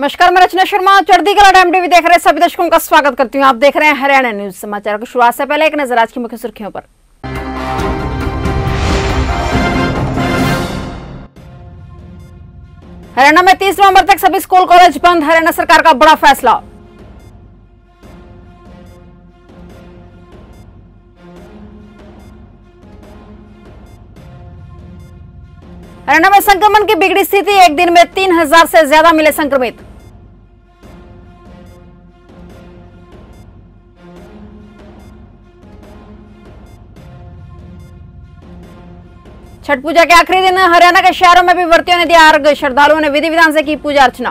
नमस्कार, मैं रचना शर्मा चढ़ती कला टाइम टीवी देख रहे सभी दर्शकों का स्वागत करती हूं। आप देख रहे हैं हरियाणा न्यूज समाचार की शुरुआत से पहले एक नजर आज की मुख्य सुर्खियों पर। हरियाणा में 30 नवंबर तक सभी स्कूल कॉलेज बंद, हरियाणा सरकार का बड़ा फैसला। हरियाणा में संक्रमण की बिगड़ी स्थिति, एक दिन में 3000 से ज्यादा मिले संक्रमित। छठ पूजा के आखिरी दिन हरियाणा के शहरों में भी व्रतियों ने दिया अर्घ, श्रद्धालुओं ने विधि विधान से की पूजा अर्चना।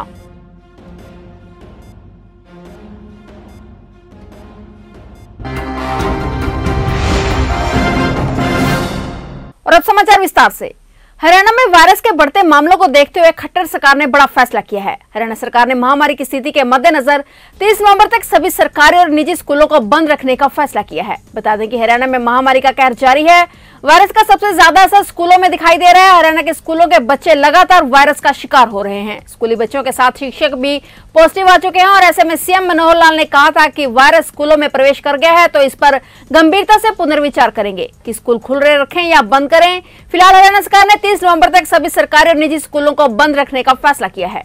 और अब समाचार विस्तार से। हरियाणा में वायरस के बढ़ते मामलों को देखते हुए खट्टर सरकार ने बड़ा फैसला किया है। हरियाणा सरकार ने महामारी की स्थिति के मद्देनजर 30 नवंबर तक सभी सरकारी और निजी स्कूलों को बंद रखने का फैसला किया है। बता दें कि हरियाणा में महामारी का कहर जारी है। वायरस का सबसे ज्यादा असर स्कूलों में दिखाई दे रहा है। हरियाणा के स्कूलों के बच्चे लगातार वायरस का शिकार हो रहे हैं। स्कूली बच्चों के साथ शिक्षक भी पॉजिटिव आ चुके हैं और ऐसे में सीएम मनोहर लाल ने कहा था कि वायरस स्कूलों में प्रवेश कर गया है तो इस पर गंभीरता से पुनर्विचार करेंगे कि स्कूल खुल रहे रखें या बंद करें। फिलहाल हरियाणा सरकार ने 30 नवंबर तक सभी सरकारी और निजी स्कूलों को बंद रखने का फैसला किया है।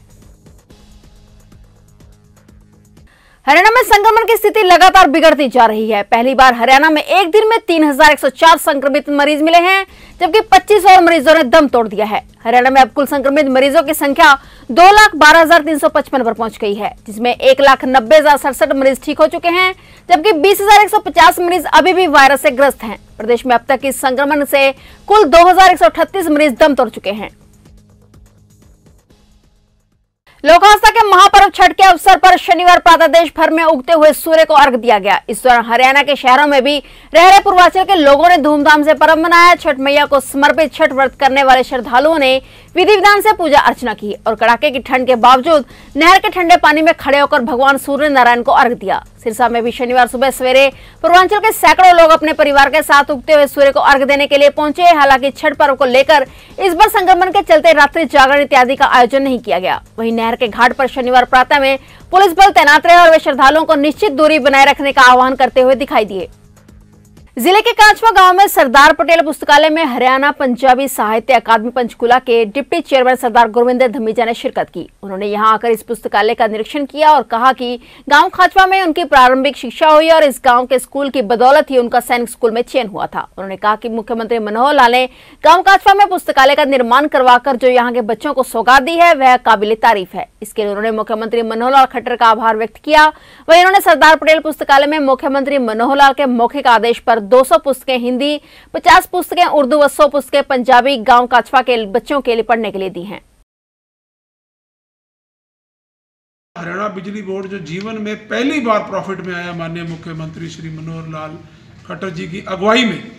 हरियाणा में संक्रमण की स्थिति लगातार बिगड़ती जा रही है। पहली बार हरियाणा में एक दिन में 3104 संक्रमित मरीज मिले हैं, जबकि 25 और मरीजों ने दम तोड़ दिया है। हरियाणा में अब कुल संक्रमित मरीजों की संख्या 2,12,355 पर पहुंच गई है, जिसमें 1,90,067 मरीज ठीक हो चुके हैं, जबकि 20,150 मरीज अभी भी वायरस से ग्रस्त हैं। प्रदेश में अब तक इस संक्रमण से कुल 2,138 मरीज दम तोड़ चुके हैं। लोक आस्था के महापर्व छठ के अवसर पर शनिवार प्रातः देश भर में उगते हुए सूर्य को अर्घ दिया गया। इस दौरान हरियाणा के शहरों में भी रह रहे पूर्वांचल के लोगों ने धूमधाम से पर्व मनाया। छठ मैया को समर्पित छठ व्रत करने वाले श्रद्धालुओं ने विधि विधान से पूजा अर्चना की और कड़ाके की ठंड के बावजूद नहर के ठंडे पानी में खड़े होकर भगवान सूर्य नारायण को अर्घ दिया। सिरसा में भी शनिवार सुबह सवेरे पूर्वांचल के सैकड़ों लोग अपने परिवार के साथ उगते हुए सूर्य को अर्घ देने के लिए पहुंचे। हालांकि छठ पर्व को लेकर इस बार संक्रमण के चलते रात्रि जागरण इत्यादि का आयोजन नहीं किया गया। वहीं नहर के घाट पर शनिवार प्रातः में पुलिस बल तैनात रहे और वे श्रद्धालुओं को निश्चित दूरी बनाए रखने का आह्वान करते हुए दिखाई दिए। जिले के काछवा गांव में सरदार पटेल पुस्तकालय में हरियाणा पंजाबी साहित्य अकादमी पंचकुला के डिप्टी चेयरमैन सरदार गुरविंदर धमीजा ने शिरकत की। उन्होंने यहां आकर इस पुस्तकालय का निरीक्षण किया और कहा कि गांव काछवा में उनकी प्रारंभिक शिक्षा हुई और इस गांव के स्कूल की बदौलत ही उनका सैनिक स्कूल में चयन हुआ था। उन्होंने कहा कि मुख्यमंत्री मनोहर लाल ने गाँव काछवा में पुस्तकालय का निर्माण करवाकर जो यहाँ के बच्चों को सौगात दी है वह काबिल तारीफ है। इसके लिए उन्होंने मुख्यमंत्री मनोहर लाल खट्टर का आभार व्यक्त किया। वहीं उन्होंने सरदार पटेल पुस्तकालय में मुख्यमंत्री मनोहर लाल के मौखिक आदेश पर 200 पुस्तकें हिंदी, 50 पुस्तकें उर्दू व 100 पुस्तकें पंजाबी गांव काछवा के बच्चों के लिए पढ़ने के लिए दी हैं। हरियाणा बिजली बोर्ड जो जीवन में पहली बार प्रॉफिट में आया, माननीय मुख्यमंत्री श्री मनोहर लाल खट्टर जी की अगुवाई में,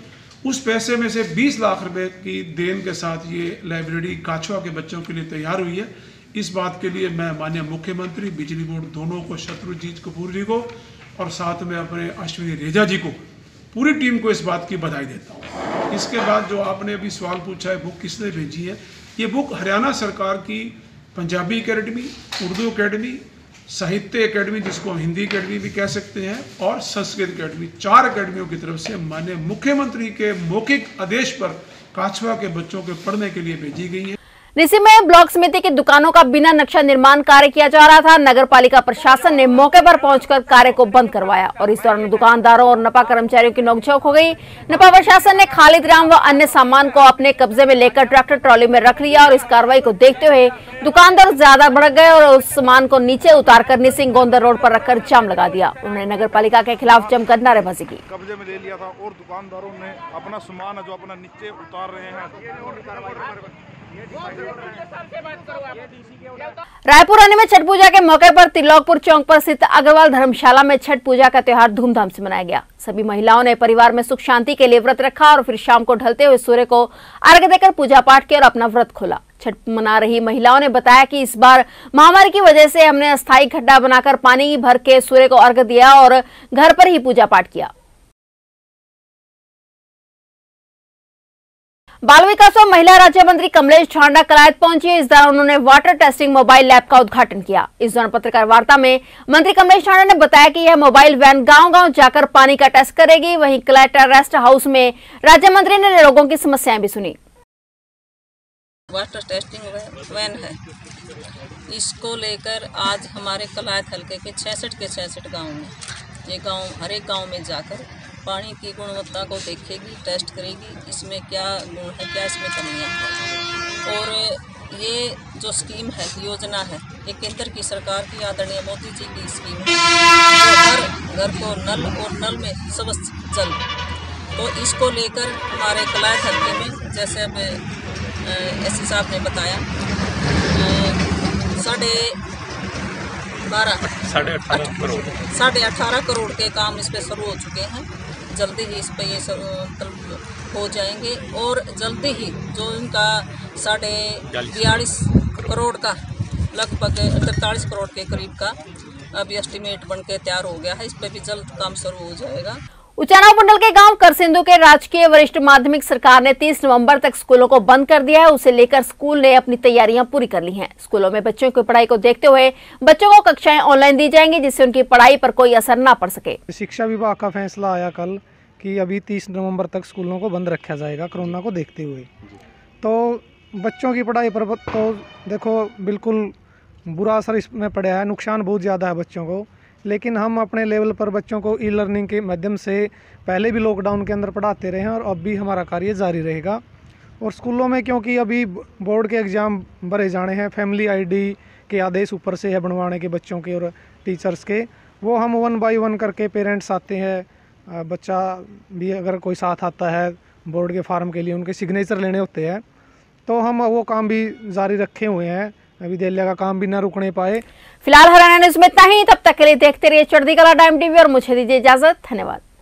उस पैसे में से 20 लाख रुपए की देन के साथ ये लाइब्रेरी काछवा के बच्चों के लिए तैयार हुई है। इस बात के लिए मैं माननीय मुख्यमंत्री, बिजली बोर्ड दोनों को, शत्रुजीत कपूर जी को और साथ में अपने अश्विनी रेजा जी को, पूरी टीम को इस बात की बधाई देता हूँ। इसके बाद जो आपने अभी सवाल पूछा है, बुक किसने भेजी है, ये बुक हरियाणा सरकार की Punjabi academy, Urdu academy, Sahitya academy जिसको हम हिंदी एकेडमी भी कह सकते हैं और संस्कृत एकेडमी, 4 एकेडमियों की तरफ से माननीय मुख्यमंत्री के मौखिक आदेश पर काछवा के बच्चों के पढ़ने के लिए भेजी गई है। निसी में ब्लॉक समिति की दुकानों का बिना नक्शा निर्माण कार्य किया जा रहा था। नगर पालिका प्रशासन ने मौके पर पहुंचकर कार्य को बंद करवाया और इस दौरान दुकानदारों और नपा कर्मचारियों की नोकझोंक हो गई। नपा प्रशासन ने खालिद राम व अन्य सामान को अपने कब्जे में लेकर ट्रैक्टर ट्रॉली में रख लिया और इस कार्रवाई को देखते हुए दुकानदार ज्यादा भड़क गए और उस सामान को नीचे उतार कर निसी गोंदर रोड पर रखकर जाम लगा दिया। उन्होंने नगर पालिका के खिलाफ जमकर नारेबाजी की। कब्जे में ले लिया था और दुकानदारों ने अपना सामान जो अपना नीचे उतार रहे हैं। रायपुर आने में छठ पूजा के मौके पर तिलोकपुर चौक पर स्थित अग्रवाल धर्मशाला में छठ पूजा का त्योहार धूमधाम से मनाया गया। सभी महिलाओं ने परिवार में सुख शांति के लिए व्रत रखा और फिर शाम को ढलते हुए सूर्य को अर्घ्य देकर पूजा पाठ किया और अपना व्रत खोला। छठ मना रही महिलाओं ने बताया कि इस बार महामारी की वजह से हमने अस्थायी गड्ढा बनाकर पानी भर के सूर्य को अर्घ्य दिया और घर पर ही पूजा पाठ किया। बाल विकास और महिला राज्य मंत्री कमलेश ठंडा कलायत पहुंचे। इस दौरान उन्होंने वाटर टेस्टिंग मोबाइल लैब का उद्घाटन किया। इस दौरान पत्रकार वार्ता में मंत्री कमलेश ठंडा ने बताया कि यह मोबाइल वैन गांव-गांव जाकर पानी का टेस्ट करेगी। वहीं कलायत रेस्ट हाउस में राज्य मंत्री ने लोगों की समस्याएं भी सुनी। वाटर टेस्टिंग वैन है, इसको लेकर आज हमारे कलायत हल्के के 66 के 66 गाँव में, ये गाँव हर एक गाँव में जाकर पानी की गुणवत्ता को देखेगी, टेस्ट करेगी, इसमें क्या गुण है, क्या इसमें कमियां है। और ये जो स्कीम है, योजना है, ये केंद्र की सरकार की आदरणीय मोदी जी की स्कीम है, तो हर घर को नल और नल में स्वच्छ जल। तो इसको लेकर हमारे कलायत हल्के में, जैसे अब एससी साहब ने बताया, 18.5 करोड़ के काम इस पे शुरू हो चुके हैं। जल्दी ही इस पे ये हो जाएंगे और जल्दी ही जो इनका 42.5 करोड़ का, लगभग 43 करोड़ के करीब का अभी एस्टिमेट बन के तैयार हो गया है, इस पे भी जल्द काम शुरू हो जाएगा। उचाना मंडल के गांव करसिंधु के राजकीय वरिष्ठ माध्यमिक सरकार ने 30 नवंबर तक स्कूलों को बंद कर दिया है। उसे लेकर स्कूल ने अपनी तैयारियां पूरी कर ली हैं। स्कूलों में बच्चों की पढ़ाई को देखते हुए बच्चों को कक्षाएं ऑनलाइन दी जाएंगी, जिससे उनकी पढ़ाई पर कोई असर ना पड़ सके। शिक्षा विभाग का फैसला आया कल कि अभी 30 नवम्बर तक स्कूलों को बंद रखा जाएगा कोरोना को देखते हुए। तो बच्चों की पढ़ाई पर तो देखो बिल्कुल बुरा असर इसमें पड़ा है, नुकसान बहुत ज़्यादा है बच्चों को। लेकिन हम अपने लेवल पर बच्चों को ई लर्निंग के माध्यम से पहले भी लॉकडाउन के अंदर पढ़ाते रहे हैं और अब भी हमारा कार्य जारी रहेगा। और स्कूलों में क्योंकि अभी बोर्ड के एग्ज़ाम भरे जाने हैं, फैमिली आईडी के आदेश ऊपर से है बनवाने के बच्चों के और टीचर्स के, वो हम 1 बाय 1 करके, पेरेंट्स आते हैं, बच्चा भी अगर कोई साथ आता है बोर्ड के फार्म के लिए, उनके सिग्नेचर लेने होते हैं, तो हम वो काम भी जारी रखे हुए हैं। विद्यालय का काम भी ना रुकने पाए। फिलहाल हरियाणा न्यूज में इतना ही। तब तक के लिए देखते रहिए चढ़ती कला टाइम टीवी और मुझे दीजिए इजाजत। धन्यवाद।